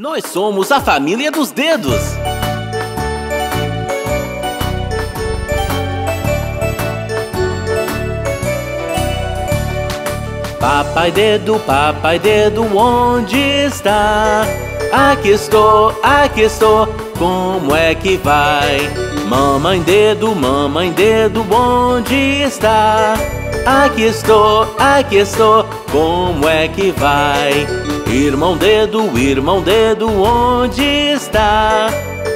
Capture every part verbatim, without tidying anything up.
Nós somos a família dos dedos. Papai dedo, papai dedo, onde está? Aqui estou, aqui estou, como é que vai? Mamãe dedo, mamãe dedo, onde está? Aqui estou, aqui estou, como é que vai? Irmão dedo, irmão dedo, onde está?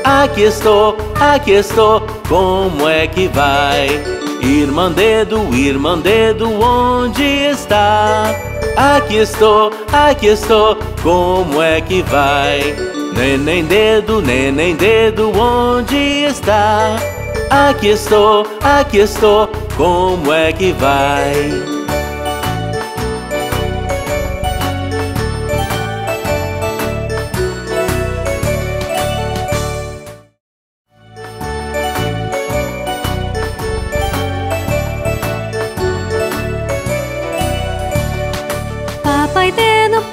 Aqui estou, aqui estou, como é que vai? Irmã dedo, irmã dedo, onde está? Aqui estou, aqui estou, como é que vai? Neném dedo, neném dedo, onde está? Aqui estou, aqui estou, como é que vai?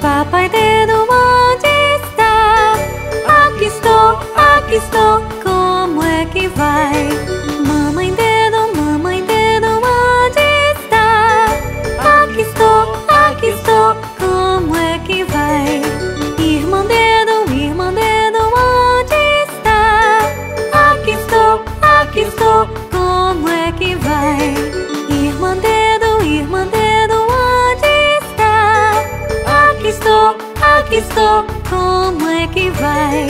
Papai dedo, onde está? Aqui estou, aqui estou, como é que vai? Mamãe dedo, mamãe dedo, onde está? Aqui estou, aqui estou, como é que vai? Irmão dedo, irmão dedo, onde está? Aqui estou, aqui estou, como é que vai? Irmão dedo, irmão dedo, aqui estou, como é que vai?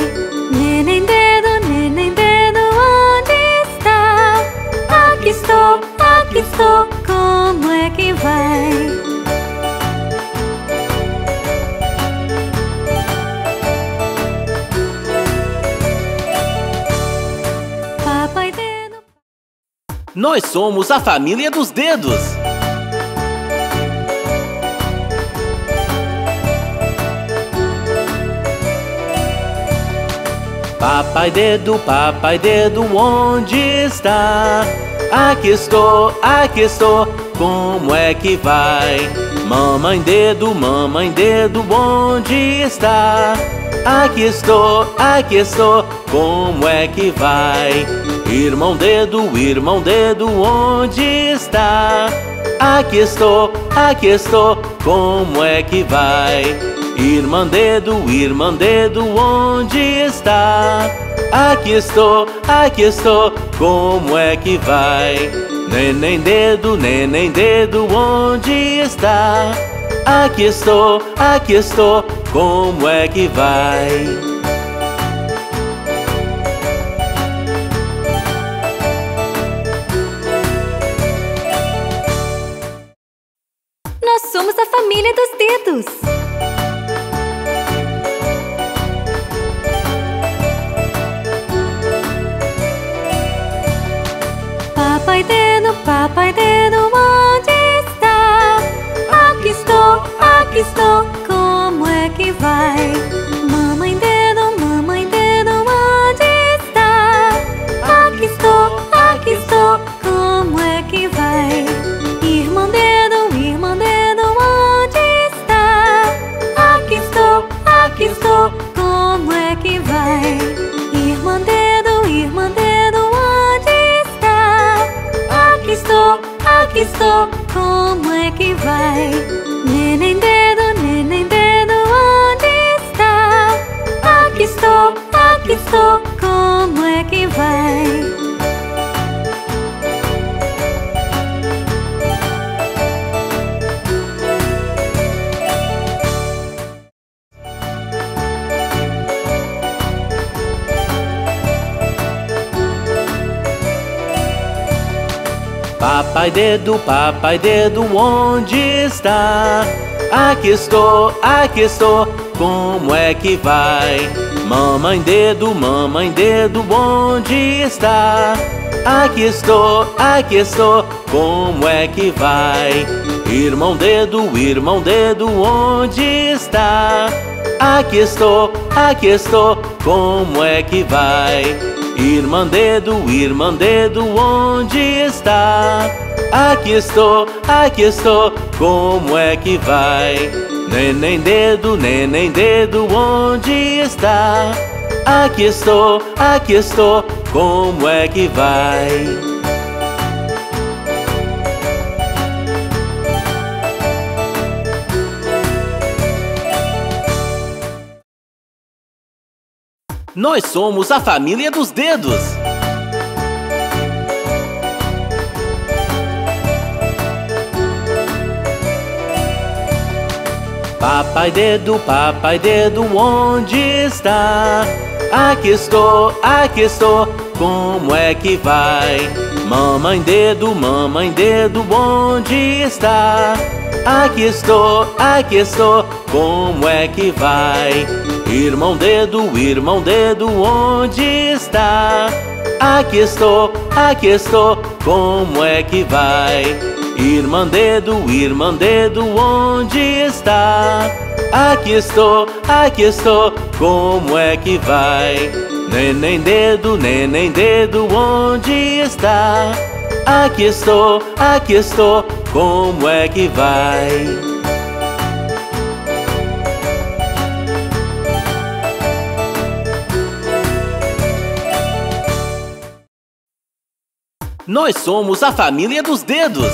Neném dedo, neném dedo, onde está? Aqui estou, aqui estou, como é que vai? Papai dedo. Nós somos a família dos dedos. Papai dedo, papai dedo, onde está? Aqui estou, aqui estou, como é que vai? Mamãe dedo, mamãe dedo, onde está? Aqui estou, aqui estou, como é que vai? Irmão dedo, irmão dedo, onde está? Aqui estou, aqui estou, como é que vai? Irmã dedo, irmã dedo, onde está? Aqui estou, aqui estou, como é que vai? Neném dedo, neném dedo, onde está? Aqui estou, aqui estou, como é que vai? Nós somos a família dos dedos. Papai dedo, papai dedo, onde está? Aqui estou, aqui estou, como é que vai? Mamãe dedo, mamãe dedo, onde está? Aqui estou, aqui estou, como é que vai? Irmão dedo, irmão dedo, onde está? Aqui estou, aqui estou, como é que vai? Irmão dedo, irmã dedo, aqui estou, como é que vai? Neném dedo, neném dedo, onde está? Aqui estou, aqui estou, como é que vai? Papai dedo, papai dedo, onde está? Aqui estou, aqui estou, como é que vai? Mamãe dedo, mamãe dedo, onde está? Aqui estou, aqui estou, como é que vai? Irmão dedo, irmão dedo, onde está? Aqui estou, aqui estou, como é que vai? Irmã dedo, irmã dedo, onde está? Aqui estou, aqui estou, como é que vai? Neném dedo, neném dedo, onde está? Aqui estou, aqui estou, como é que vai? Nós somos a família dos dedos. Papai dedo, papai dedo, onde está? Aqui estou, aqui estou, como é que vai? Mamãe dedo, mamãe dedo, onde está? Aqui estou, aqui estou, como é que vai? Irmão dedo, irmão dedo, onde está? Aqui estou, aqui estou, como é que vai? Irmã dedo, irmã dedo, onde está? Aqui estou, aqui estou, como é que vai? Neném dedo, neném dedo, onde está? Aqui estou, aqui estou, como é que vai? Nós somos a família dos dedos.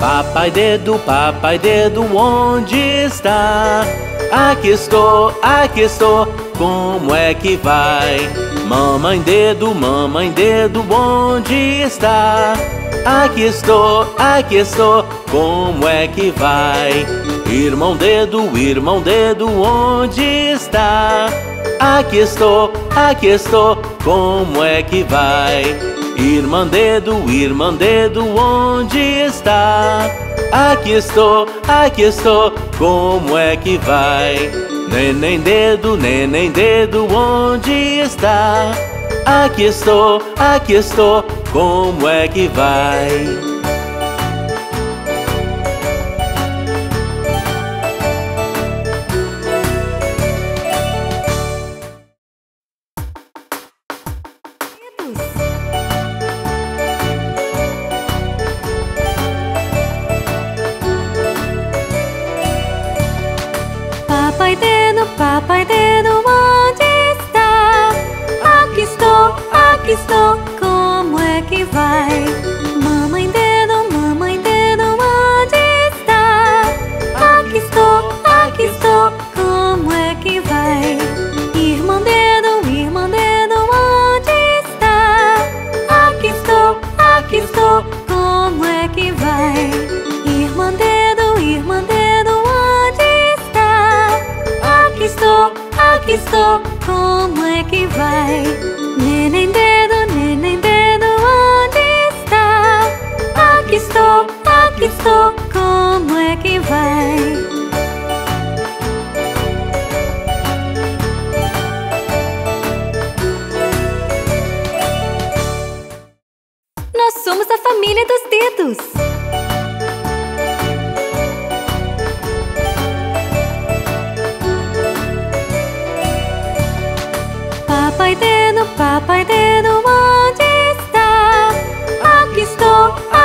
Papai dedo, papai dedo, onde está? Aqui estou, aqui estou, como é que vai? Mamãe dedo, mamãe dedo, onde está? Aqui estou, aqui estou, como é que vai? Irmão dedo, irmão dedo, onde está? Aqui estou, aqui estou, como é que vai? Irmã dedo, irmã dedo, onde está? Aqui estou, aqui estou, como é que vai? Neném dedo, neném dedo, onde está? Aqui estou, aqui estou, como é que vai?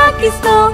Aqui estou,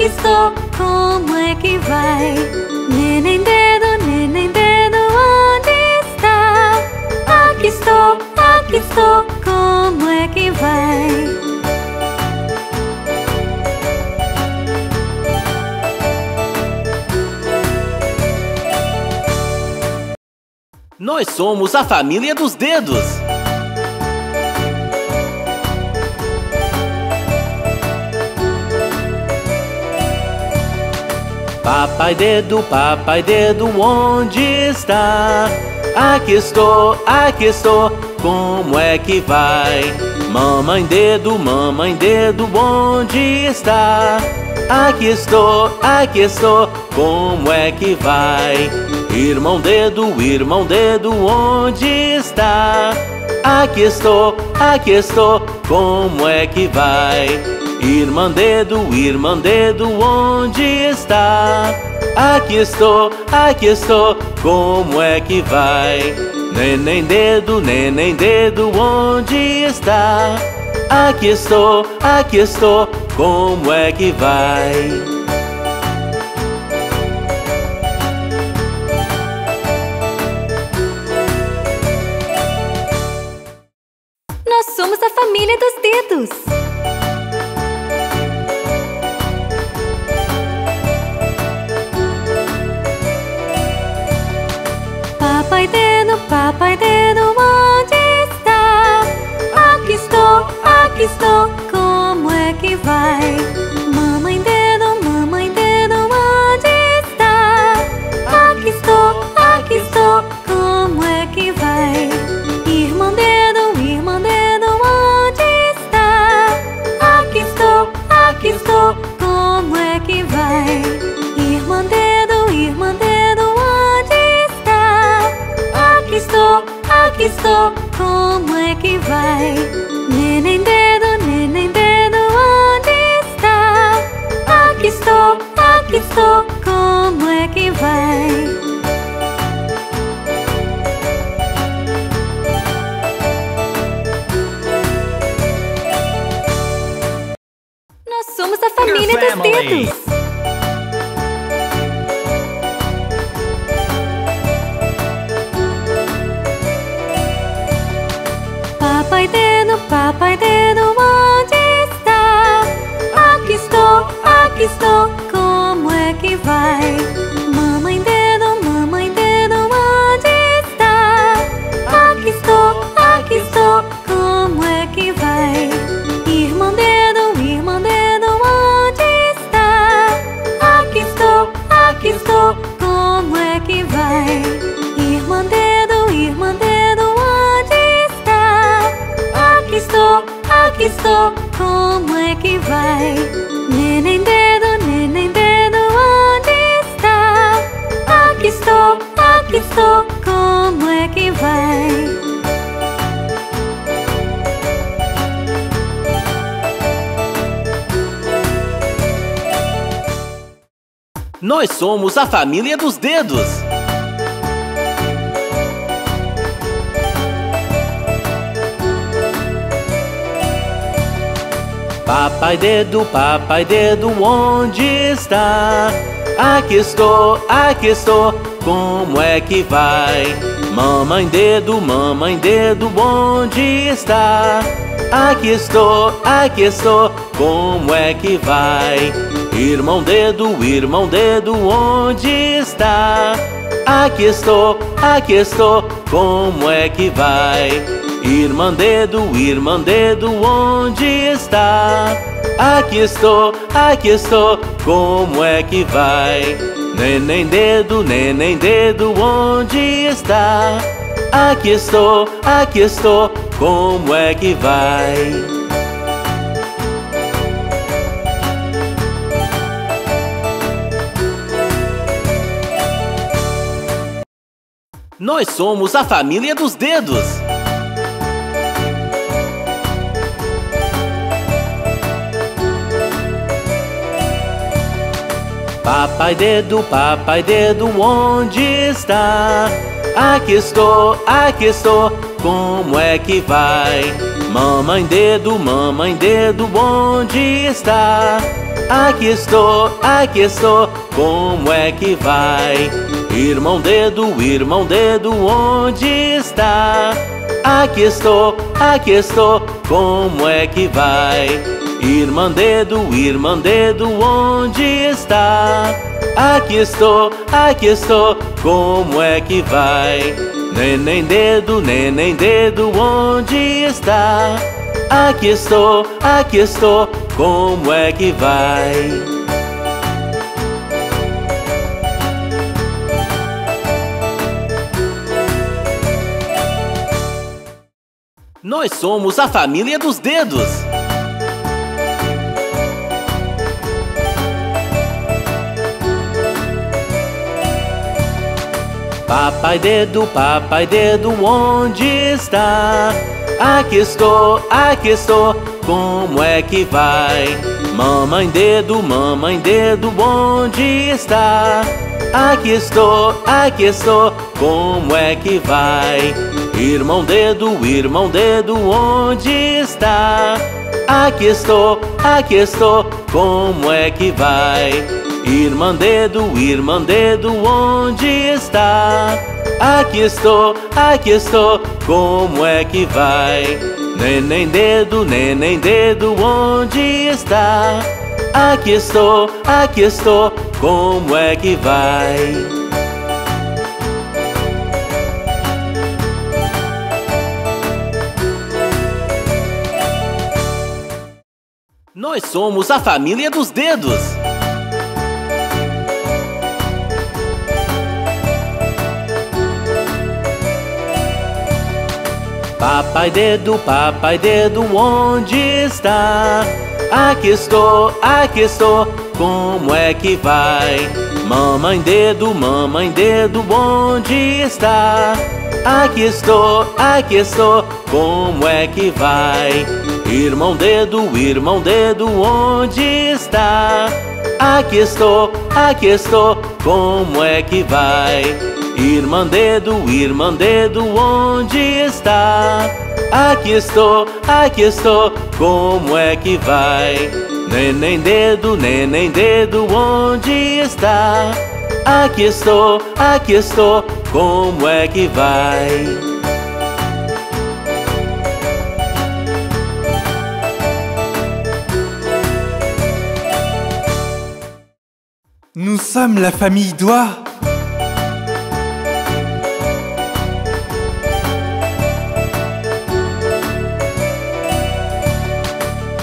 que estou? Como é que vai? Neném dedo, neném dedo, onde está? Aqui estou, aqui estou, como é que vai? Nós somos a família dos dedos. Papai dedo, papai dedo, onde está? Aqui estou, aqui estou, como é que vai? Mamãe dedo, mamãe dedo, onde está? Aqui estou, aqui estou, como é que vai? Irmão dedo, irmão dedo, onde está? Aqui estou, aqui estou, como é que vai? Irmã dedo, irmã dedo, onde está? Aqui estou, aqui estou, como é que vai? Neném dedo, neném dedo, onde está? Aqui estou, aqui estou, como é que vai? Família dos dedos. Papai dedo, papai dedo, onde está? Aqui estou, aqui estou, como é que vai? Mamãe dedo, mamãe dedo, onde está? Aqui estou, aqui estou, como é que vai? Irmão dedo, irmã dedo, aqui estou, como é que vai? Irmã dedo, irmã dedo, onde está? Aqui estou, aqui estou, como é que vai? Neném dedo, neném dedo, onde está? Aqui estou, aqui estou, como é que vai? Somos a família dos dedos. Papai dedo, papai dedo, onde está? Aqui estou, aqui estou, como é que vai? Mamãe dedo, mamãe dedo, onde está? Aqui estou, aqui estou, como é que vai? Irmão dedo, irmã dedo, aqui estou, como é que vai? Irmã dedo, irmã dedo, onde está? Aqui estou, aqui estou, como é que vai? Neném dedo, neném dedo, onde está? Aqui estou, aqui estou, como é que vai? Nós somos a família dos dedos. Papai dedo, papai dedo, onde está? Aqui estou, aqui estou, como é que vai? Mamãe dedo, mamãe dedo, onde está? Aqui estou, aqui estou, como é que vai? Irmão dedo, irmão dedo, onde está? Aqui estou, aqui estou, como é que vai? Irmã dedo, irmã dedo, onde está? Aqui estou, aqui estou, como é que vai? Neném dedo, neném dedo, onde está? Aqui estou, aqui estou, como é que vai? Nós somos a família dos dedos. Papai dedo, papai dedo, onde está? Aqui estou, aqui estou, como é que vai? Mamãe dedo, mamãe dedo, onde está? Aqui estou, aqui estou, como é que vai? Irmão dedo, irmão dedo, onde está? Aqui estou, aqui estou, como é que vai? Irmã dedo, irmã dedo, onde está? Aqui estou, aqui estou, como é que vai? Neném dedo, neném dedo, onde está? Aqui estou, aqui estou, como é que vai? Nós somos a família dos dedos. Papai dedo, papai dedo, onde está? Aqui estou, aqui estou, como é que vai? Mamãe dedo, mamãe dedo, onde está? Aqui estou, aqui estou, como é que vai? Irmão dedo, irmão dedo, onde está? Aqui estou, aqui estou, como é que vai? Irmã dedo, irmã dedo, onde está? Aqui estou, aqui estou, como é que vai? Neném dedo, neném dedo, onde está? Aqui estou, aqui estou, como é que vai? Nós somos a família dos dedos. Papai dedo, papai dedo, onde está? Aqui estou, aqui estou, como é que vai? Mamãe dedo, mamãe dedo, onde está? Aqui estou, aqui estou, como é que vai? Irmão dedo, irmão dedo, onde está? Aqui estou, aqui estou, como é que vai? Irmã dedo, irmã dedo, onde está? Aqui estou, aqui estou, como é que vai? Neném dedo, neném dedo, onde está? Aqui estou, aqui estou, como é que vai? Nous sommes la famille Doigt.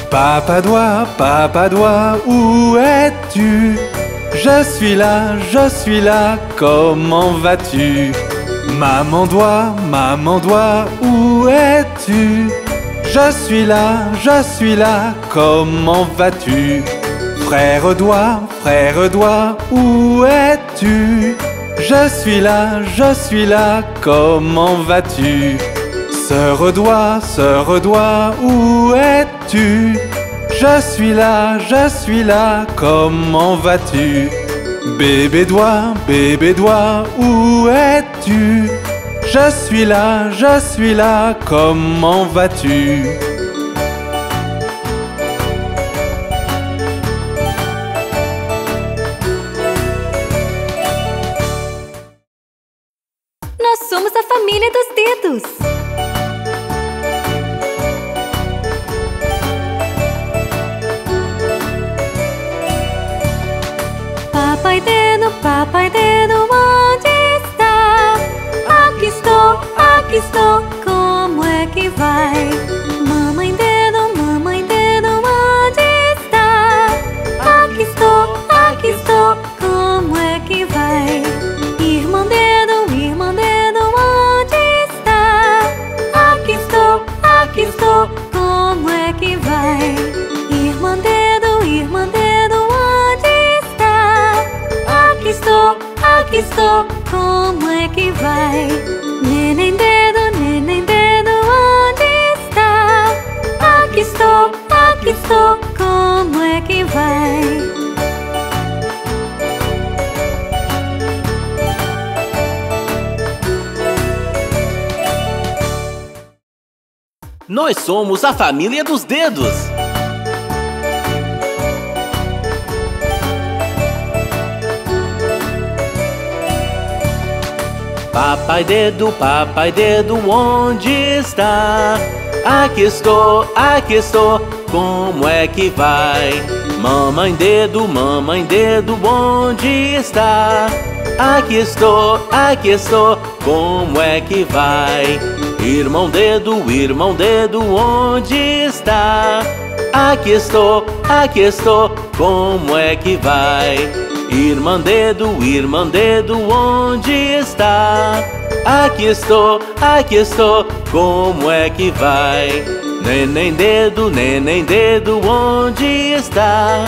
Papa Doigt, Papa Doigt, où es-tu? Je suis là, je suis là, comment vas-tu? Maman Doigt, Maman Doigt, où es-tu? Je suis là, je suis là, comment vas-tu? Frère Doigt, frère Doigt, où es-tu? Je suis là, je suis là, comment vas-tu? Sœur Doigt, sœur Doigt, où es-tu? Je suis là, je suis là, comment vas-tu? Bébé Doigt, bébé Doigt, où es-tu? Je suis là, je suis là, comment vas-tu? Família dos dedos. Papai dedo, papai dedo, onde está? Aqui estou, aqui estou, como é que vai? Mamãe dedo, mamãe dedo, onde está? Aqui estou, aqui estou, como é que vai? Irmão dedo, irmã dedo, aqui estou, como é que vai? Irmã dedo, irmã dedo, onde está? Aqui estou, aqui estou, como é que vai? Neném dedo, neném dedo, onde está? Aqui estou, aqui estou, como é que vai? Nós somos a família dos dedos. Papai dedo, papai dedo, onde está? Aqui estou, aqui estou, como é que vai? Mamãe dedo, mamãe dedo, onde está? Aqui estou, aqui estou, como é que vai? Irmão dedo, irmão dedo, onde está? Aqui estou, aqui estou, como é que vai? Irmã dedo, irmã dedo, onde está? Aqui estou, aqui estou, como é que vai? Neném dedo, neném dedo, onde está?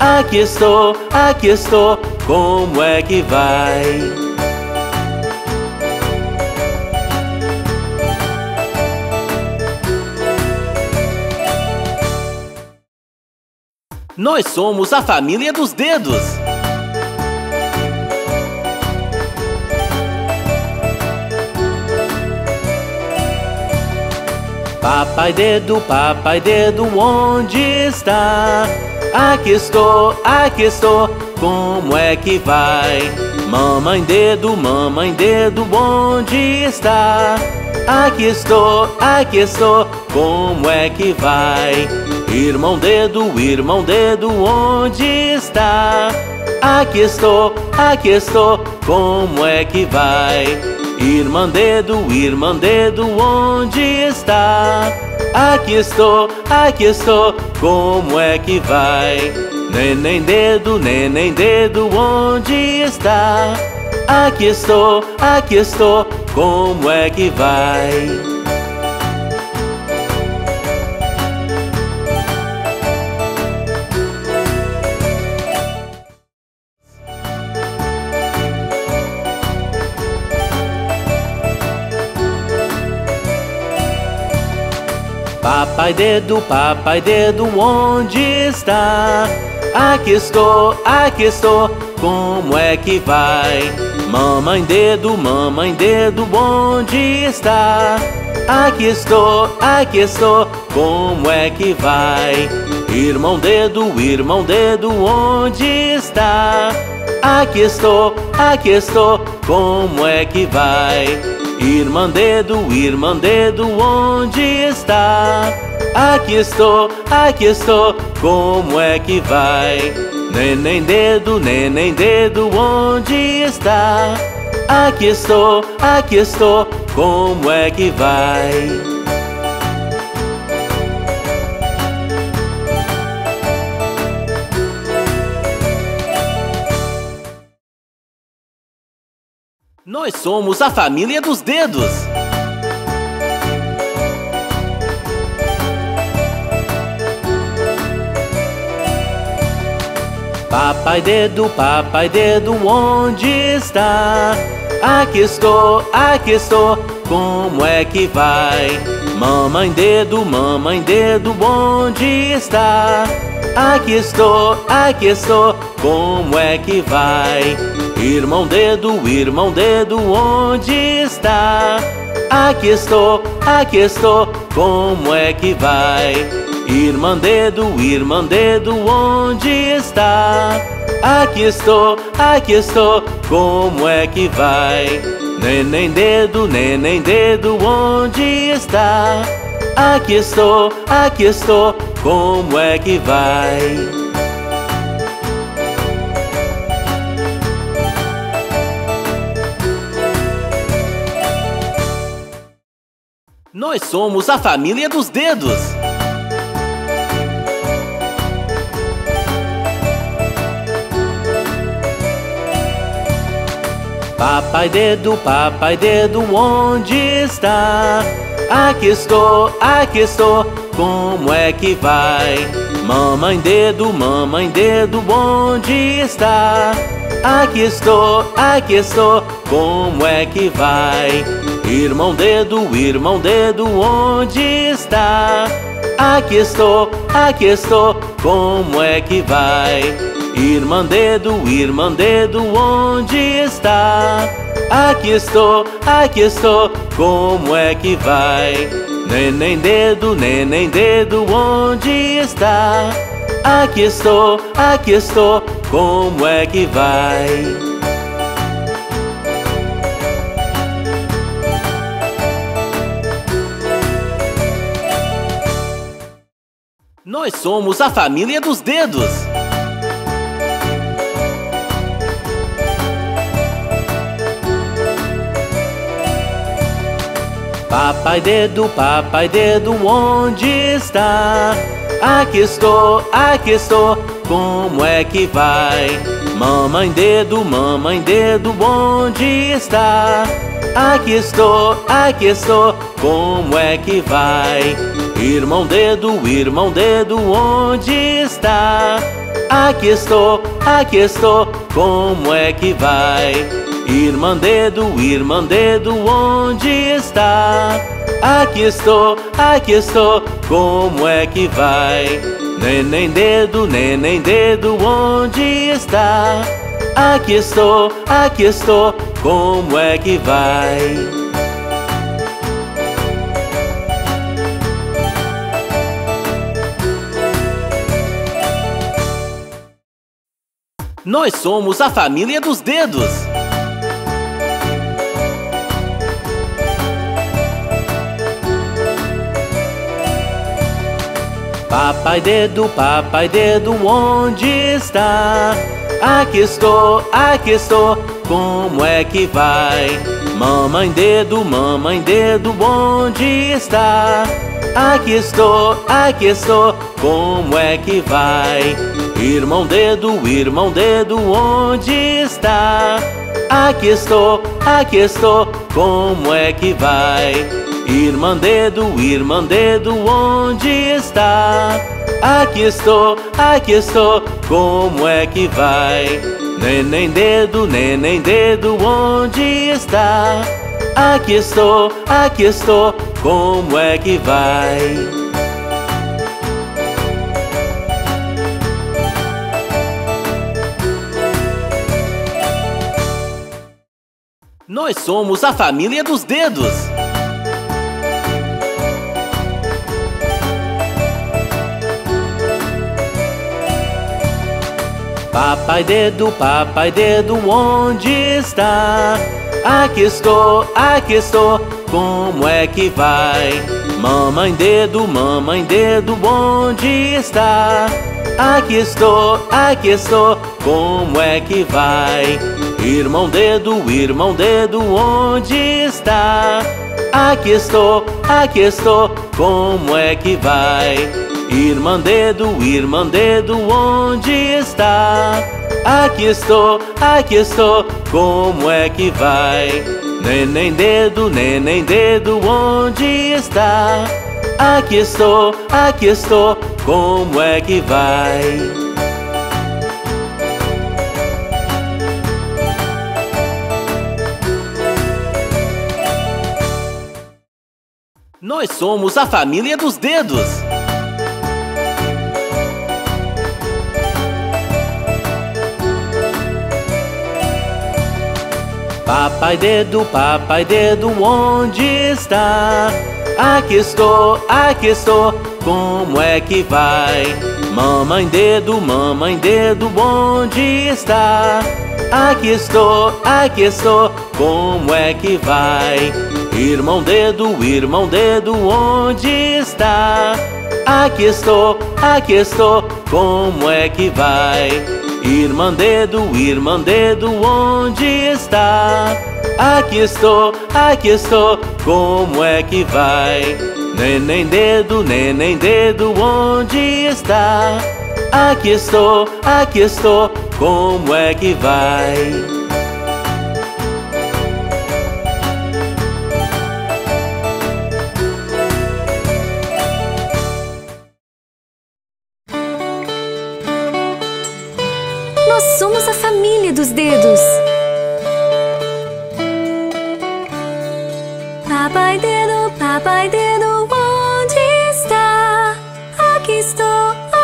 Aqui estou, aqui estou, como é que vai? Nós somos a família dos dedos. Papai dedo, papai dedo, onde está? Aqui estou, aqui estou, como é que vai? Mamãe dedo, mamãe dedo, onde está? Aqui estou, aqui estou, como é que vai? Irmão dedo, irmão dedo, onde está? Aqui estou, aqui estou, como é que vai? Irmã dedo, irmã dedo, onde está? Aqui estou, aqui estou, como é que vai? Neném dedo, neném dedo, onde está? Aqui estou, aqui estou, como é que vai? Papai dedo, papai dedo, onde está? Aqui estou, aqui estou, como é que vai? Mamãe dedo, mamãe dedo, onde está? Aqui estou, aqui estou, como é que vai? Irmão dedo, irmão dedo, onde está? Aqui estou, aqui estou, como é que vai? Irmã dedo, irmã dedo, onde está? Aqui estou, aqui estou, como é que vai? Neném dedo, neném dedo, onde está? Aqui estou, aqui estou, como é que vai? Nós somos a família dos dedos. Papai dedo, papai dedo, onde está? Aqui estou, aqui estou, como é que vai? Mamãe dedo, mamãe dedo, onde está? Aqui estou, aqui estou, como é que vai? Irmão dedo, irmão dedo, onde está? Aqui estou, aqui estou, como é que vai? Irmã dedo, irmã dedo, onde está? Aqui estou, aqui estou, como é que vai? Neném dedo, neném dedo, onde está? Aqui estou, aqui estou, como é que vai? Nós somos a família dos dedos. Papai dedo, papai dedo, onde está? Aqui estou, aqui estou, como é que vai? Mamãe dedo, mamãe dedo, onde está? Aqui estou, aqui estou, como é que vai? Irmão dedo, irmão dedo, onde está? Aqui estou, aqui estou, como é que vai? Irmã dedo, irmã dedo, onde está? Aqui estou, aqui estou, como é que vai? Neném dedo, neném dedo, onde está? Aqui estou, aqui estou, como é que vai? Nós somos a família dos dedos. Papai dedo, papai dedo, onde está? Aqui estou, aqui estou, como é que vai? Mamãe dedo, mamãe dedo, onde está? Aqui estou, aqui estou, como é que vai? Irmão dedo, irmão dedo, onde está? Aqui estou, aqui estou, como é que vai? Irmã dedo, irmã dedo, onde está? Aqui estou, aqui estou, como é que vai? Neném dedo, neném dedo, onde está? Aqui estou, aqui estou, como é que vai? Nós somos a família dos dedos. Papai dedo, papai dedo, onde está? Aqui estou, aqui estou, como é que vai? Mamãe dedo, mamãe dedo, onde está? Aqui estou, aqui estou, como é que vai? Irmão dedo, irmão dedo, onde está? Aqui estou, aqui estou, como é que vai? Irmã dedo, irmã dedo, onde está? Aqui estou, aqui estou, como é que vai? Neném dedo, neném dedo, onde está? Aqui estou, aqui estou, como é que vai? Nós somos a família dos dedos. Papai dedo, papai dedo, onde está? Aqui estou, aqui estou, como é que vai? Mamãe dedo, mamãe dedo, onde está? Aqui estou, aqui estou, como é que vai? Irmão dedo, irmão dedo, onde está? Aqui estou, aqui estou, como é que vai? Irmã dedo, irmã dedo, onde está? Aqui estou, aqui estou, como é que vai? Neném dedo, neném dedo, onde está? Aqui estou, aqui estou, como é que vai? Nós somos a família dos dedos. Papai dedo, papai dedo, onde está? Aqui estou, aqui estou, como é que vai? Mamãe dedo, mamãe dedo, onde está? Aqui estou, aqui estou, como é que vai? Irmão dedo, irmão dedo, onde está? Aqui estou, aqui estou, como é que vai? Irmã dedo, irmã dedo, onde está? Aqui estou, aqui estou, como é que vai? Neném dedo, neném dedo, onde está? Aqui estou, aqui estou, como é que vai? Somos a família dos dedos. Papai dedo, papai dedo, onde está? Aqui estou,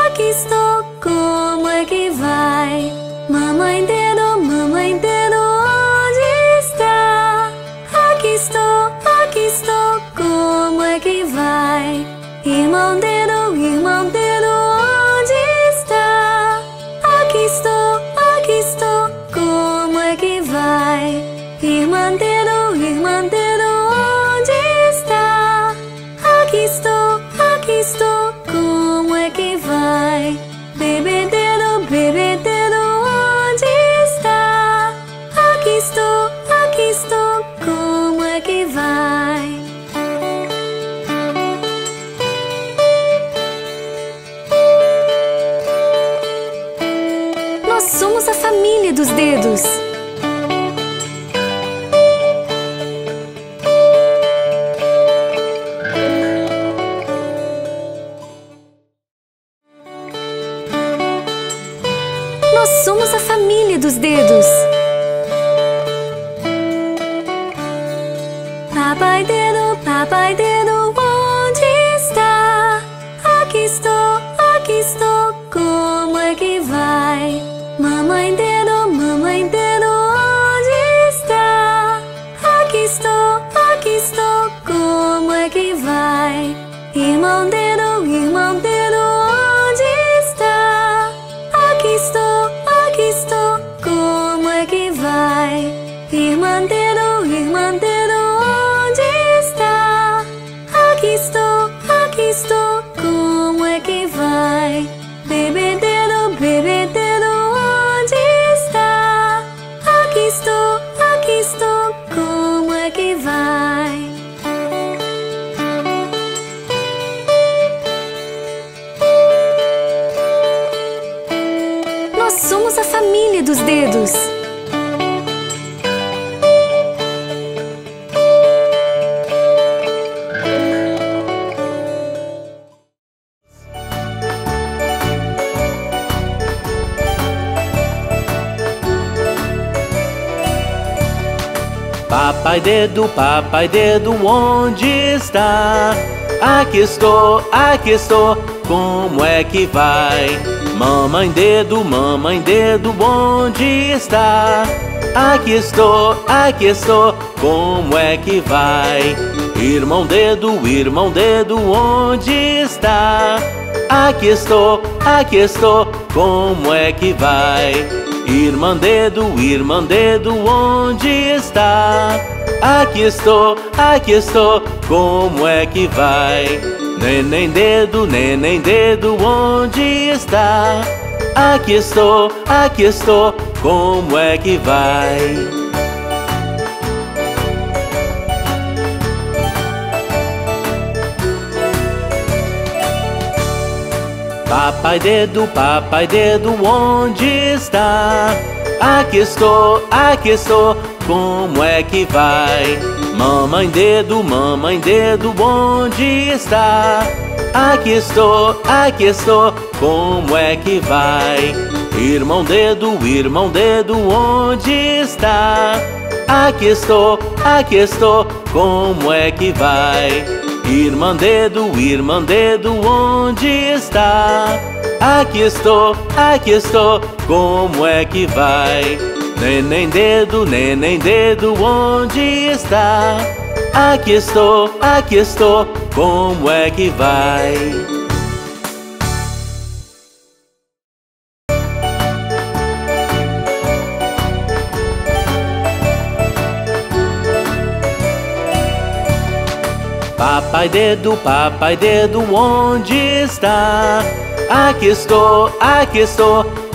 aqui estou, como é que vai? Mamãe dedo, mamãe dedo, onde está? Aqui estou, aqui estou, como é que vai? Irmão dedo, irmão dedo, irmã dedo, irmã dedo, onde está? estou, aqui estou, como é que vai? Nós somos a família dos dedos. Nós somos a família dos dedos. Papai dedo, papai dedo, onde está? Aqui estou, aqui estou, como é que vai? Mamãe dedo, mamãe dedo, onde está? Aqui estou, aqui estou, como é que vai? Irmão dedo, irmão dedo, onde está? Aqui estou, aqui estou, como é que vai? Irmã dedo, irmã dedo, estou, como é que vai? Bebê dedo, bebê dedo, onde está? Aqui estou, aqui estou, como é que vai? Nós somos a família dos dedos. Papai dedo, papai dedo, onde está? Aqui estou, aqui estou, como é que vai? Mamãe dedo, mamãe dedo, onde está? Aqui estou, aqui estou, como é que vai? Irmão dedo, irmão dedo, onde está? Aqui estou, aqui estou, como é que vai? Irmã dedo, irmã dedo, onde está? Aqui estou, aqui estou, como é que vai? Neném dedo, neném dedo, onde está? Aqui estou, aqui estou, como é que vai? Papai dedo, papai dedo, onde está? Aqui estou, aqui estou,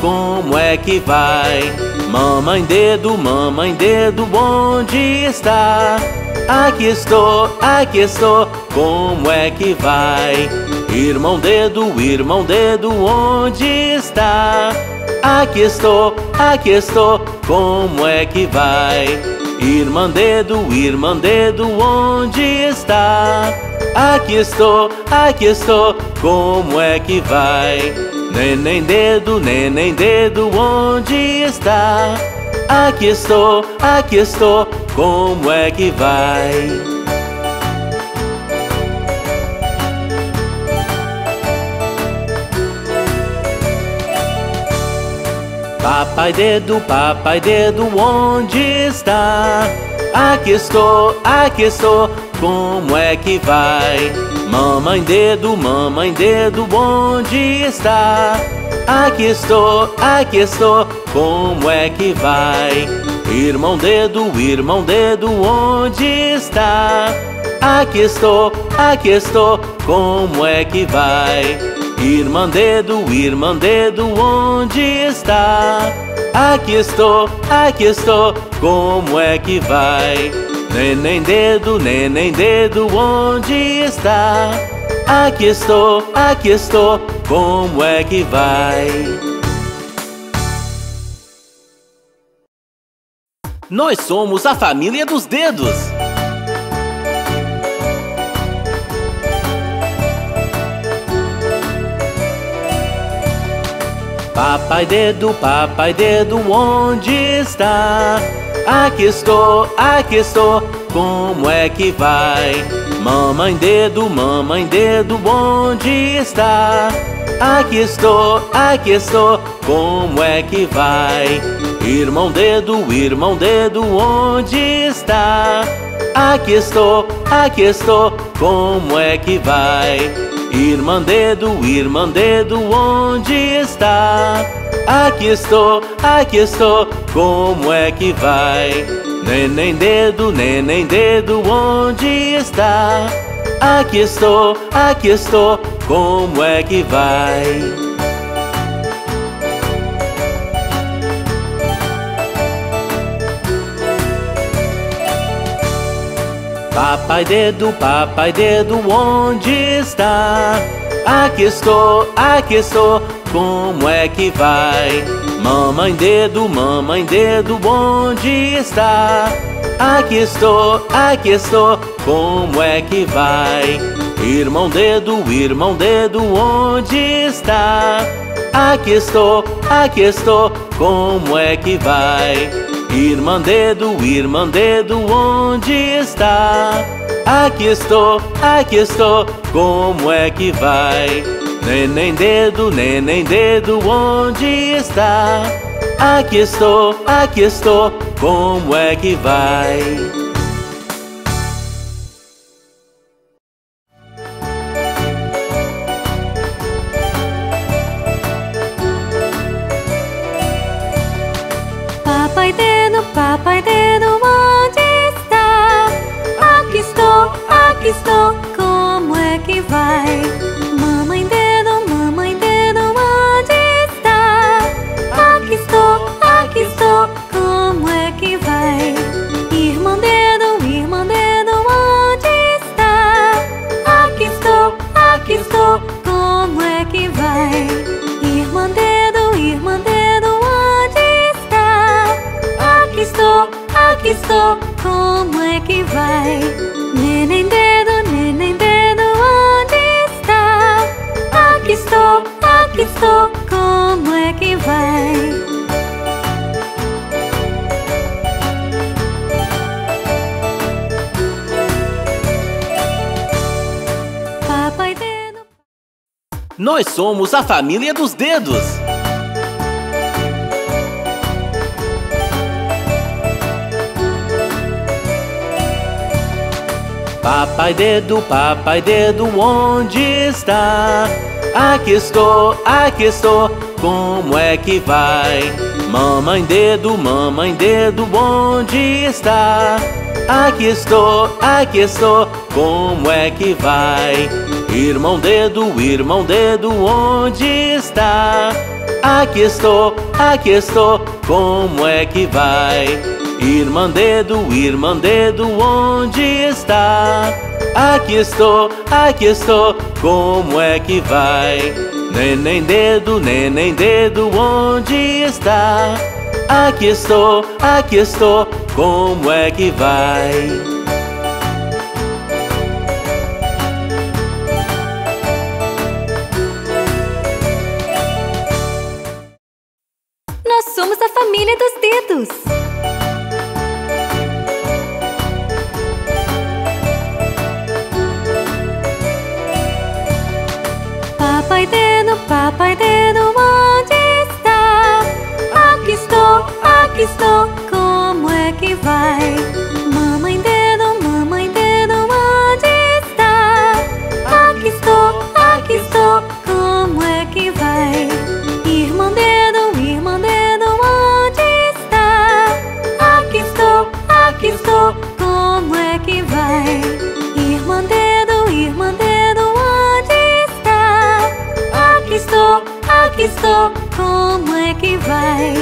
como é que vai? Mamãe dedo, mamãe dedo, onde está? Aqui estou, aqui estou, como é que vai? Irmão dedo, irmão dedo, onde está? Aqui estou, aqui estou, como é que vai? Irmã dedo, irmã dedo, onde está? Aqui estou, aqui estou, como é que vai? Neném dedo, neném dedo, onde está? Aqui estou, aqui estou, como é que vai? Papai dedo, papai dedo, onde está? Aqui estou, aqui estou, como é que vai? Mamãe dedo, mamãe dedo, onde está? Aqui estou, aqui estou, como é que vai? Irmão dedo, irmão dedo, onde está? Aqui estou, aqui estou, como é que vai? Irmã dedo, irmã dedo, onde está? Aqui estou, aqui estou, como é que vai? Neném dedo, neném dedo, onde está? Aqui estou, aqui estou, como é que vai? Papai dedo, papai dedo, onde está? Aqui estou, aqui estou, como é que vai? Mamãe dedo, mamãe dedo, onde está? Aqui estou, aqui estou, como é que vai? Irmão dedo, irmão dedo, onde está? Aqui estou, aqui estou, como é que vai? Irmã dedo, irmã dedo, onde está? aqui estou, aqui estou, como é que vai? Neném dedo, neném dedo, onde está? Aqui estou, aqui estou, como é que vai? Nós somos a família dos dedos! Papai dedo, papai dedo, onde está? Aqui estou, aqui estou, como é que vai? Mamãe dedo, mamãe dedo, onde está? Aqui estou, aqui estou, como é que vai? Irmão dedo, irmão dedo, onde está? Aqui estou, aqui estou, como é que vai? Irmã dedo, irmã dedo, onde está? Aqui estou, aqui estou, como é que vai? Neném dedo, neném dedo, onde está? Aqui estou, aqui estou, como é que vai? Papai dedo, papai dedo, onde está? Aqui estou, aqui estou, como é que vai? Mamãe dedo, mamãe dedo, onde está? Aqui estou, aqui estou, como é que vai? Irmão dedo, irmão dedo, onde está? Aqui estou, aqui estou, como é que vai? Irmã dedo, irmã dedo, onde está? Aqui estou, aqui estou, como é que vai? Neném dedo, neném dedo, onde está? Aqui estou, aqui estou, como é que vai? Papai dedo, onde está? Aqui estou, aqui estou, como é que vai? Mamãe dedo, mamãe dedo, onde está? Aqui estou, aqui estou, como é que vai? Irmão dedo, irmão dedo, onde está? Aqui estou, aqui estou, como é que vai? Irmão dedo, irmão dedo, aqui estou, como é que vai? Neném dedo, neném dedo, onde está? Aqui estou, aqui estou, como é que vai? Papai dedo. Nós somos a família dos dedos. Papai dedo, papai dedo, onde está? Aqui estou, aqui estou, como é que vai? Mamãe dedo, mamãe dedo, onde está? Aqui estou, aqui estou, como é que vai? Irmão dedo, irmão dedo, onde está? Aqui estou, aqui estou, como é que vai? Irmã dedo, irmã dedo, onde está? Aqui estou, aqui estou, como é que vai? Neném dedo, neném dedo, onde está? Aqui estou, aqui estou, como é que vai? Nós somos a família dos dedos. Papai dedo, papai dedo, onde está? Aqui estou, aqui estou, como é que vai? Mamãe dedo, mamãe dedo, onde está? Aqui estou, aqui estou, como é que vai? Irmão dedo, irmão dedo, onde está? Aqui estou, aqui estou, como é que vai? Irmão dedo, irmão dedo, aqui estou, aqui estou, como é que vai?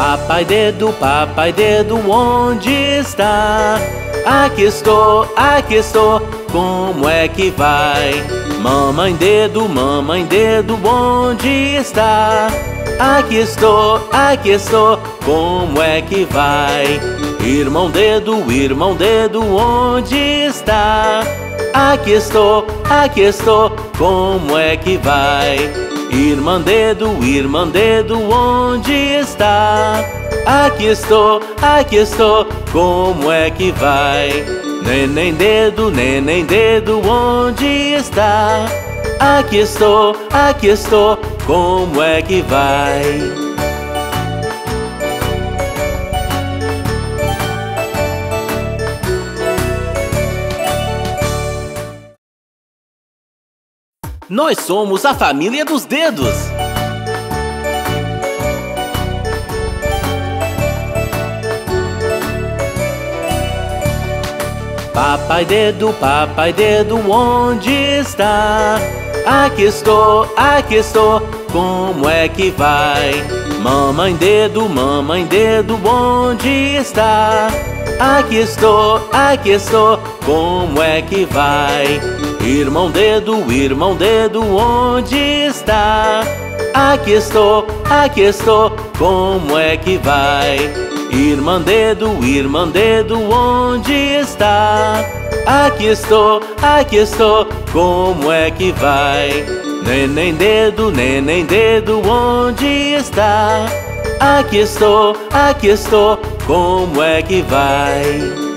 Papai dedo, papai dedo, onde está? Aqui estou, aqui estou, como é que vai? Mamãe dedo, mamãe dedo, onde está? Aqui estou, aqui estou, como é que vai? Irmão dedo, irmão dedo, onde está? Aqui estou, aqui estou, como é que vai? Irmã dedo, irmã dedo, onde está? Aqui estou, aqui estou, como é que vai? Neném dedo, neném dedo, onde está? Aqui estou, aqui estou, como é que vai? Nós somos a família dos dedos. Papai dedo, papai dedo, onde está? Aqui estou, aqui estou, como é que vai? Mamãe dedo, mamãe dedo, onde está? Aqui estou, aqui estou, como é que vai? Irmão dedo, irmão dedo, onde está? Aqui estou, aqui estou, como é que vai? Irmã dedo, irmã dedo, onde está? Aqui estou, aqui estou, como é que vai? Neném dedo, neném dedo, onde está? Aqui estou, aqui estou, como é que vai?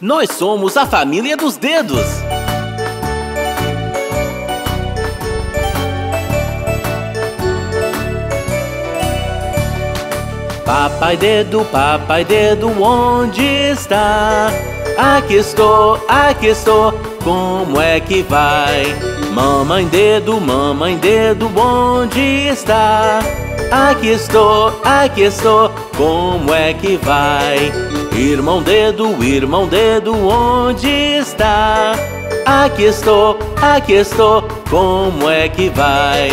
Nós somos a família dos dedos. Papai dedo, papai dedo, onde está? Aqui estou, aqui estou, como é que vai? Mamãe dedo, mamãe dedo, onde está? Aqui estou, aqui estou, como é que vai? Irmão dedo, irmão dedo, onde está? Aqui estou, aqui estou, como é que vai?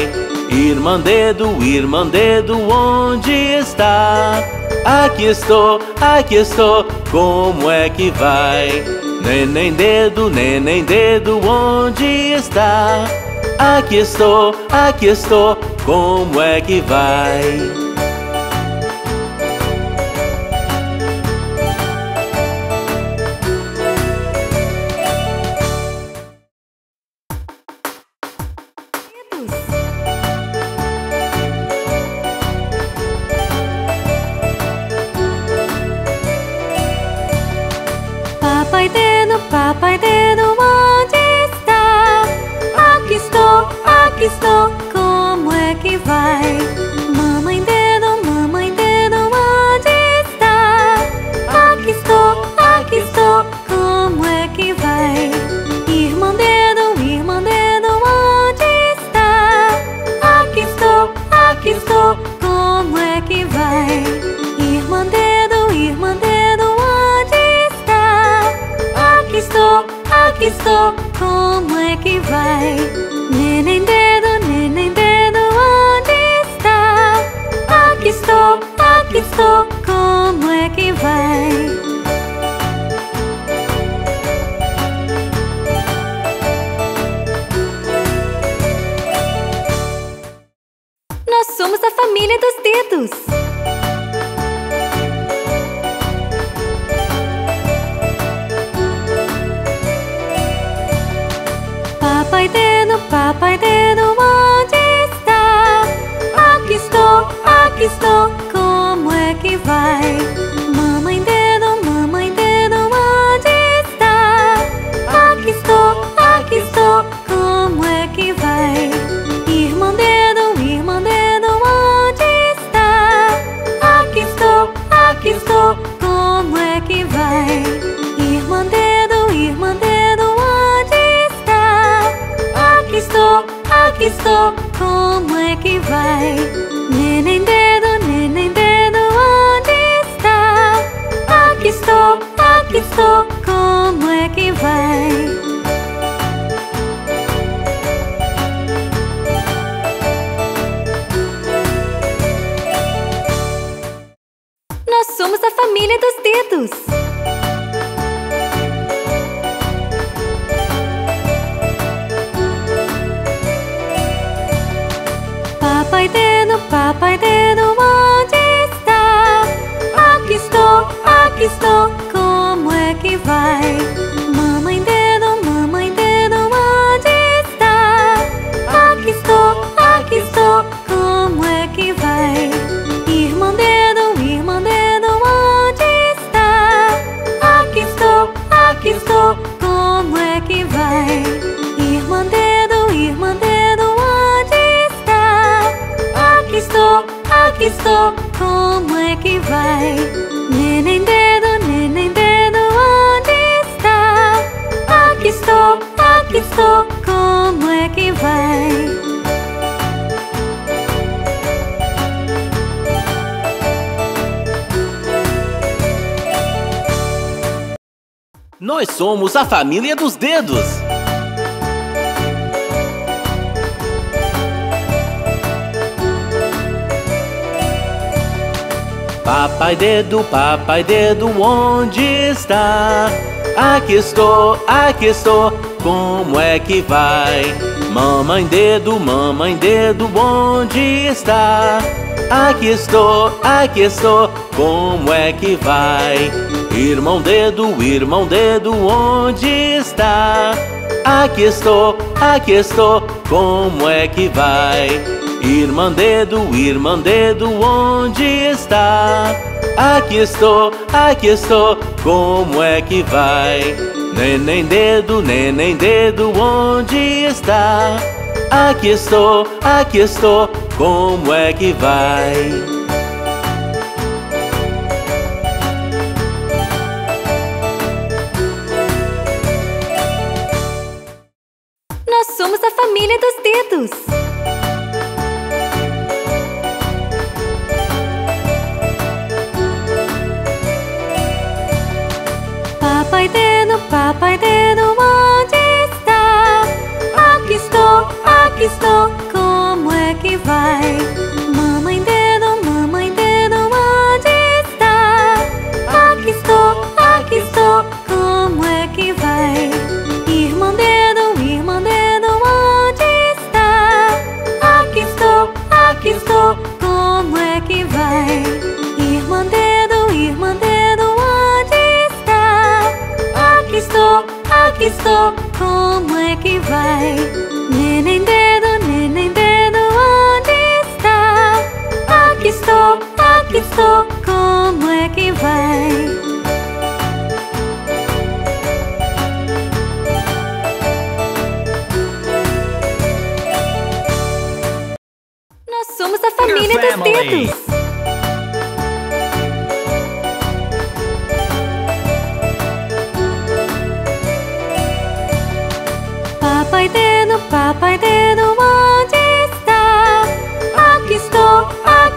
Irmã dedo, irmã dedo, onde está? Aqui estou, aqui estou, como é que vai? Neném dedo, neném dedo, onde está? Aqui estou, aqui estou, como é que vai? Como é que vai. Nós somos a família dos dedos. Papai Dedo, Papai Dedo, onde está? Aqui estou, aqui estou, como é que vai? Mamãe Dedo, Mamãe Dedo, onde está? Aqui estou, aqui estou, como é que vai? Irmão Dedo, Irmão Dedo, onde está? Aqui estou, aqui estou, como é que vai? Irmão Dedo, Irmão Dedo, onde está? Aqui estou, aqui estou, como é que vai? Neném Dedo, Neném Dedo, onde está? Aqui estou, aqui estou, como é que vai? Nós somos a família dos dedos. Papai Dedo, Papai Dedo, onde está? Aqui estou, aqui estou, como é que vai? Mamãe Dedo, Mamãe Dedo, onde está? Aqui estou, aqui estou, como é que vai? Irmão Dedo, Irmão Dedo, onde está? Aqui estou, aqui estou, como é que vai? Irmã Dedo, Irmã Dedo, onde está? Aqui estou, aqui estou, como é que vai? Neném Dedo, Neném Dedo, onde está? Aqui estou, aqui estou, como é que vai? Família dos dedos. Papai Dedo, Papai Dedo, onde está? Aqui estou, aqui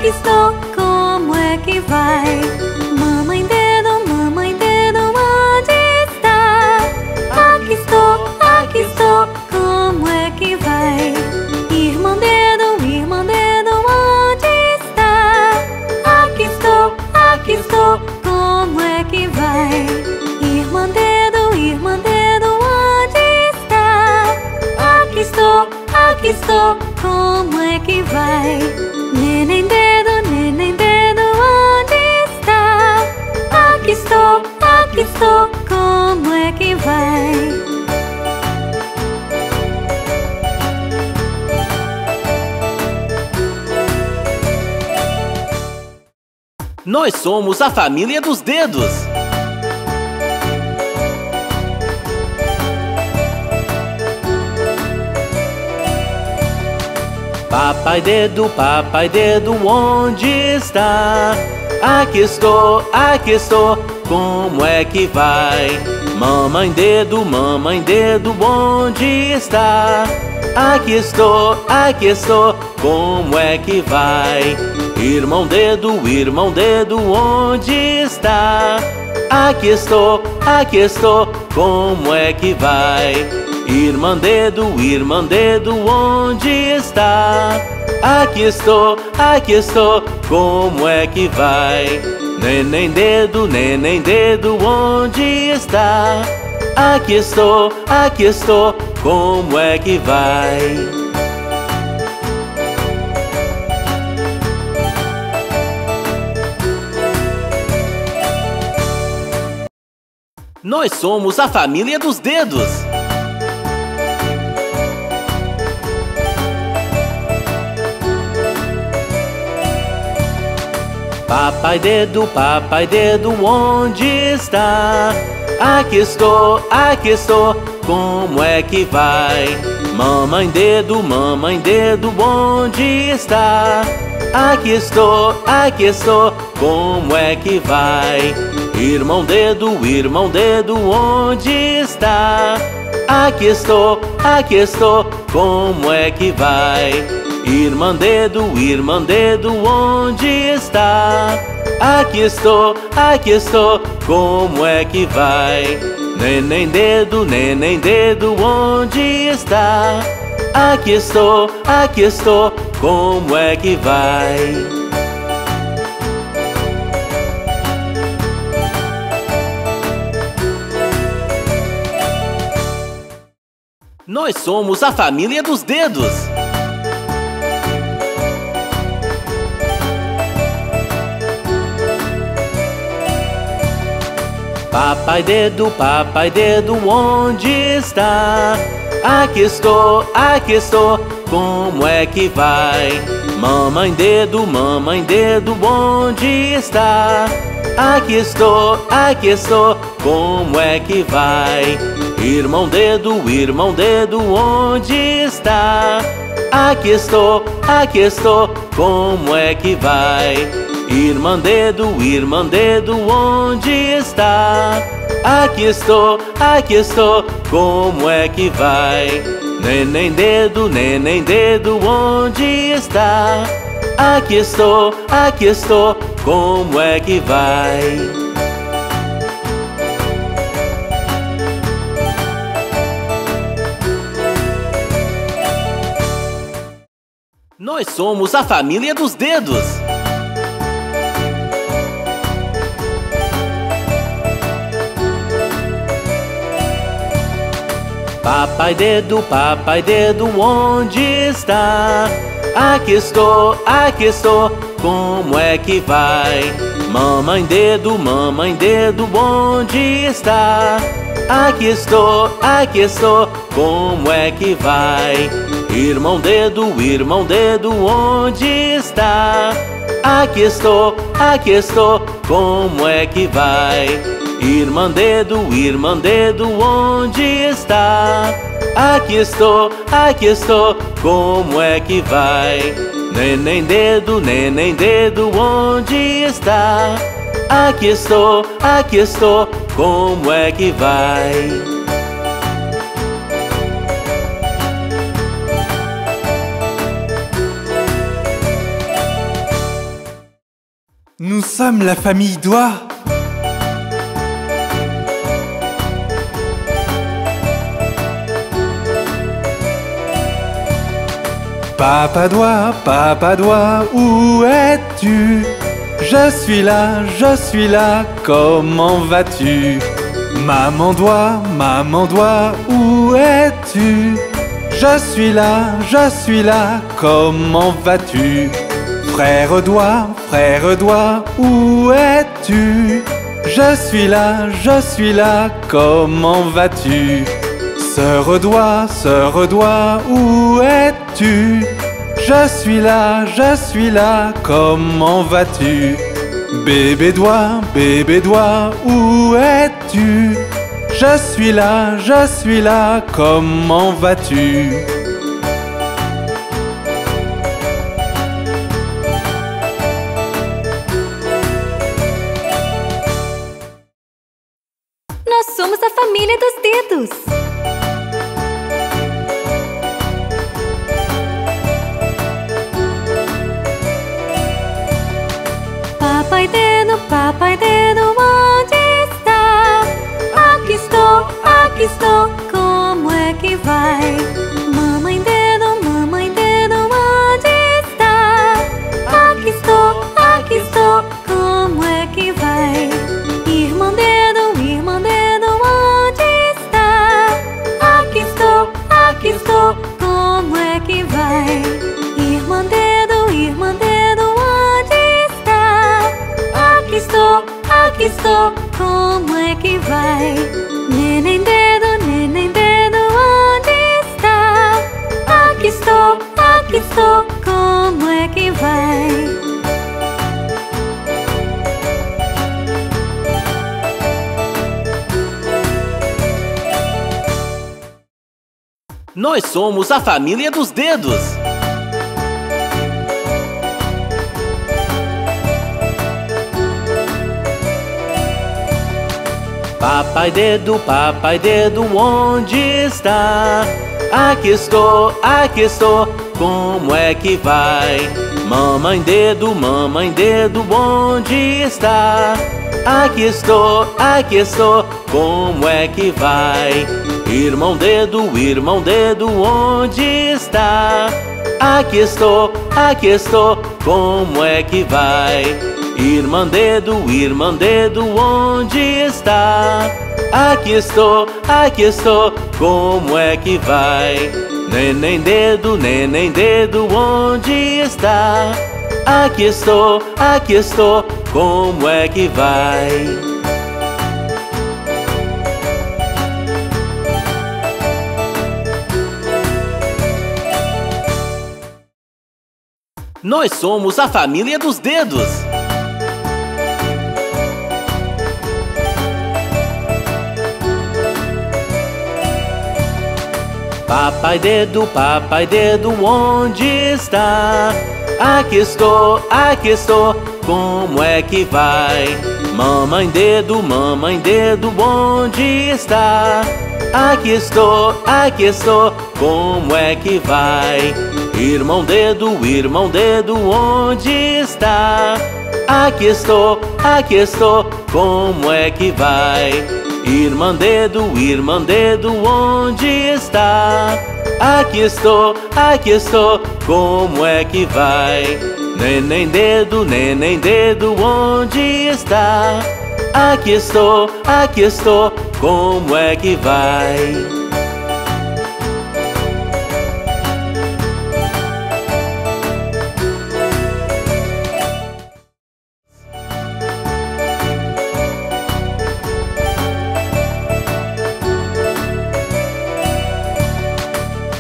estou, como é que vai? Mamãe Dedo, Mamãe Dedo, onde está? Aqui estou, aqui estou, como é que vai? Irmão Dedo, Irmão Dedo, aqui estou, como é que vai? Irmão Dedo, Irmão Dedo, onde está? Aqui estou, aqui estou, como é que vai? Neném Dedo, Neném Dedo, onde está? Aqui estou, aqui estou, como é que vai? Somos a família dos dedos. Papai Dedo, Papai Dedo, onde está? Aqui estou, aqui estou, como é que vai? Mamãe Dedo, Mamãe Dedo, onde está? Aqui estou, aqui estou, como é que vai? Irmão Dedo, Irmão Dedo, aqui estou, como é que vai? Irmã Dedo, Irmã Dedo, onde está? Aqui estou, aqui estou, como é que vai? Neném Dedo, Neném Dedo, onde está? Aqui estou, aqui estou, como é que vai? Nós somos a família dos dedos. Papai Dedo, Papai Dedo, onde está? Aqui estou, aqui estou, como é que vai? Mamãe Dedo, Mamãe Dedo, onde está? Aqui estou, aqui estou, como é que vai? Irmão Dedo, Irmão Dedo, onde está? Aqui estou, aqui estou, como é que vai? Irmã dedo, irmã dedo, onde está? Aqui estou, aqui estou, como é que vai? Neném dedo, neném dedo, onde está? Aqui estou, aqui estou, como é que vai? Nós somos a família dos dedos. Papai dedo, papai dedo, onde está? Aqui estou, aqui estou, como é que vai? Mamãe dedo, mamãe dedo, onde está? Aqui estou, aqui estou, como é que vai? Irmão dedo, irmão dedo, onde está? Aqui estou, aqui estou, como é que vai? Irmã dedo, irmã dedo, onde está? Aqui estou, aqui estou, como é que vai? Neném dedo, neném dedo, onde está? Aqui estou, aqui estou, como é que vai? Nós somos a família dos dedos. Papai dedo, papai dedo, onde está? Aqui estou, aqui estou, como é que vai? Mamãe dedo, mamãe dedo, onde está? Aqui estou, aqui estou, como é que vai? Irmão dedo, irmão dedo, onde está? Aqui estou, aqui estou, como é que vai? Irmã dedo, irmã dedo, onde está? Aqui estou, aqui estou, como é que vai? Neném dedo, neném dedo, onde está? Aqui estou, aqui estou, como é que vai? Nós somos a família dos dedos. Papai dedo, papai dedo, onde está? Aqui estou, aqui estou, como é que vai? Mamãe dedo, mamãe dedo, onde está? Aqui estou, aqui estou, como é que vai? Irmão dedo, irmão dedo, onde está? Aqui estou, aqui estou, como é que vai? Irmã dedo, irmã dedo, onde está? Aqui estou, aqui estou, como é que vai? Neném dedo, neném dedo, onde está? Aqui estou, aqui estou, como é que vai? Nous sommes la famille Doigt. Papa Doigt, Papa Doigt, où es-tu? Je suis là, je suis là, comment vas-tu? Maman Doigt, Maman Doigt, où es-tu? Je suis là, je suis là, comment vas-tu? Frère Doigt, frère Doigt, où es-tu? Je suis là, je suis là, comment vas-tu? Sœur Doigt, sœur Doigt, où es-tu? Je suis là, je suis là, comment vas-tu? Bébé Doigt, bébé Doigt, où es-tu? Je suis là, je suis là, comment vas-tu? Família dos dedos. Papai dedo, papai dedo, onde está? que estou? Como é que vai? Mamãe dedo, mamãe dedo, onde está? Aqui estou, aqui estou, como é que vai? Irmão dedo, irmão dedo, onde está? Aqui estou, aqui estou, como é que vai? Irmão dedo, irmão dedo, onde está? Aqui estou, aqui estou, como é que vai? Neném dedo, neném dedo, onde está? Aqui estou, aqui estou, como é que vai? Nós somos a família dos dedos. Papai dedo, papai dedo, onde está? Aqui estou, aqui estou, como é que vai? Mamãe dedo, mamãe dedo, onde está? Aqui estou, aqui estou, como é que vai? Irmão dedo, irmão dedo, onde está? Aqui estou, aqui estou, como é que vai? Irmã dedo, irmã dedo, onde está? Aqui estou, aqui estou, como é que vai? Neném dedo, neném dedo, onde está? Aqui estou, aqui estou, como é que vai? Nós somos a família dos dedos. Papai dedo, papai dedo, onde está? Aqui estou, aqui estou, como é que vai? Mamãe dedo, mamãe dedo, onde está? Aqui estou, aqui estou, como é que vai? Irmão dedo, irmão dedo, onde está? Aqui estou, aqui estou, como é que vai? Irmã dedo, irmã dedo, onde está? Aqui estou, aqui estou, como é que vai? Neném dedo, neném dedo, onde está? Aqui estou, aqui estou, como é que vai?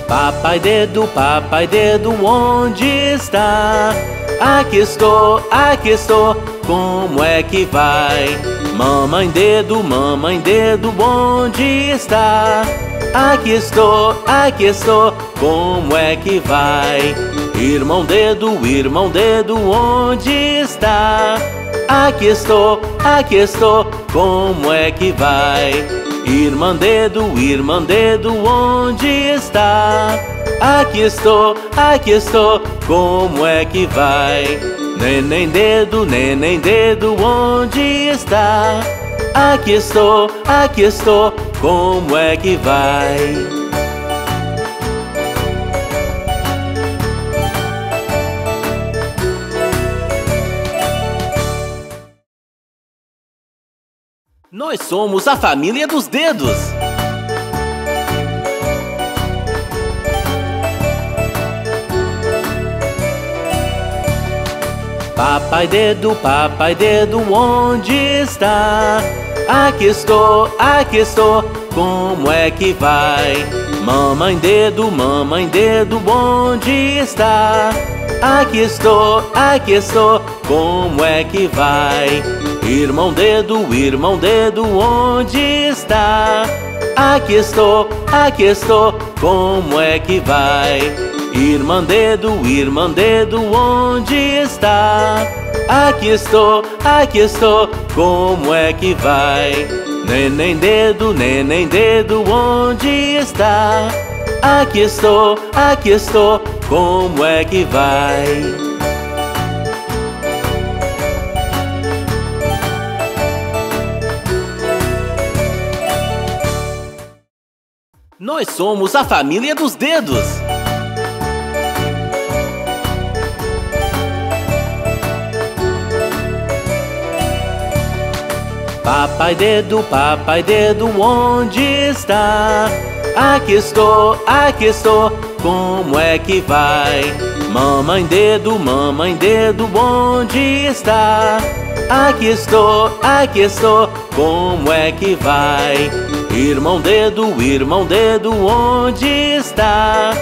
Papai dedo, papai dedo, onde está? Aqui estou, aqui estou, como é que vai? Mamãe dedo, mamãe dedo, onde está? Aqui estou, aqui estou, como é que vai? Irmão dedo, irmão dedo, onde está? Aqui estou, aqui estou, como é que vai? Irmã dedo, irmã dedo, onde está? Aqui estou, aqui estou, como é que vai? Neném dedo, neném dedo, onde está? Aqui estou, aqui estou, como é que vai? Nós somos a família dos dedos. Papai dedo, papai dedo, onde está? Aqui estou, aqui estou, como é que vai? Mamãe dedo, mamãe dedo, onde está? Aqui estou, aqui estou, como é que vai? Irmão dedo, irmão dedo, onde está? Aqui estou, aqui estou, como é que vai? Irmã dedo, irmã dedo, onde está? Aqui estou, aqui estou, como é que vai? Neném dedo, neném dedo, onde está? Aqui estou, aqui estou, como é que vai? Nós somos a família dos dedos. Papai dedo, papai dedo, onde está? Aqui estou, aqui estou, como é que vai? Mamãe dedo, mamãe dedo, onde está? Aqui estou, aqui estou, como é que vai? Irmão dedo, irmão dedo, onde está?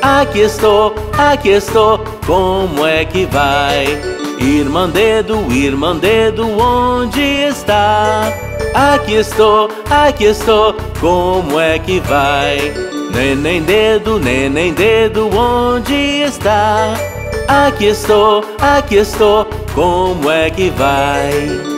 Aqui estou, aqui estou, como é que vai? Irmã dedo, irmã dedo, onde está? Aqui estou, aqui estou, como é que vai? Neném dedo, neném dedo, onde está? Aqui estou, aqui estou, como é que vai?